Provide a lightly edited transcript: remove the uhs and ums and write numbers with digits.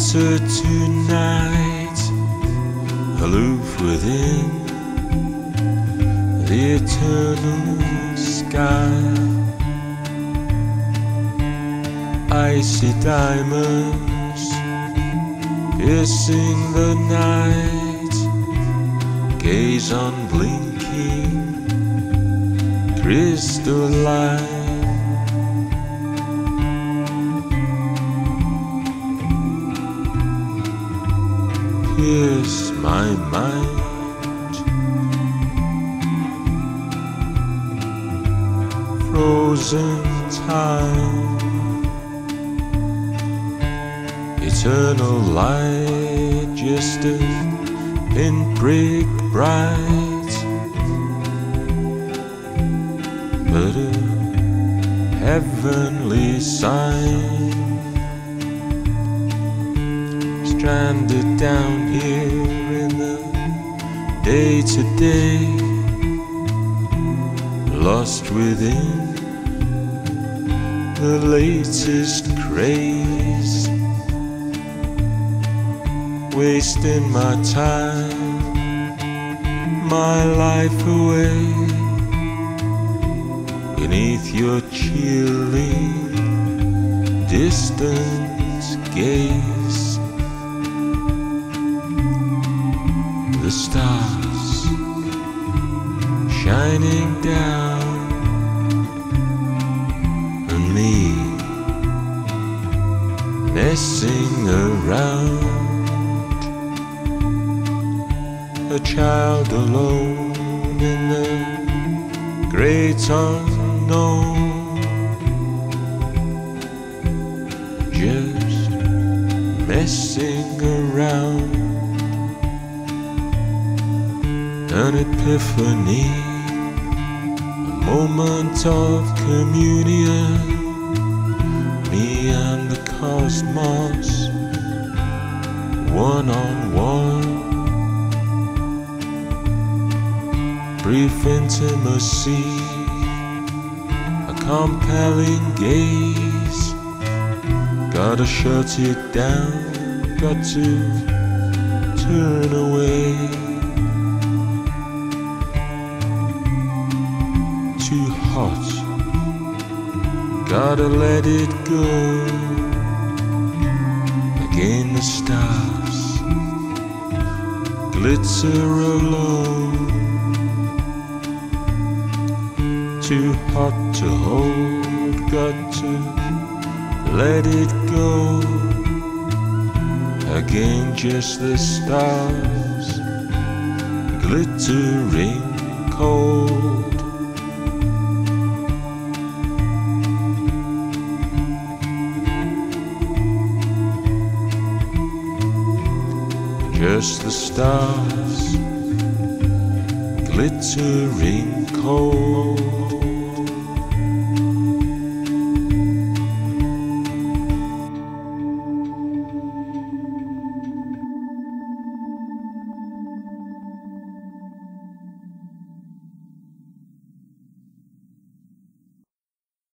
answer tonight, aloof within the eternal sky. Icy diamonds piercing the night, gaze on blinking crystal light. Pierce my mind, frozen time, eternal light, just a pinprick bright, but a heavenly sign. Stranded down here in the day-to-day, lost within the latest craze, wasting my time, my life away beneath your chilly distant gaze. The stars shining down on me, messing around, a child alone in the great unknown, just messing around. An epiphany, a moment of communion, me and the cosmos, one-on-one, brief intimacy, a compelling gaze. Gotta shut it down, got to turn away. Too hot, gotta let it go. Again the stars glitzer alone, too hot to hold, got to let it go. Again just the stars glittering cold. Just the stars glittering cold.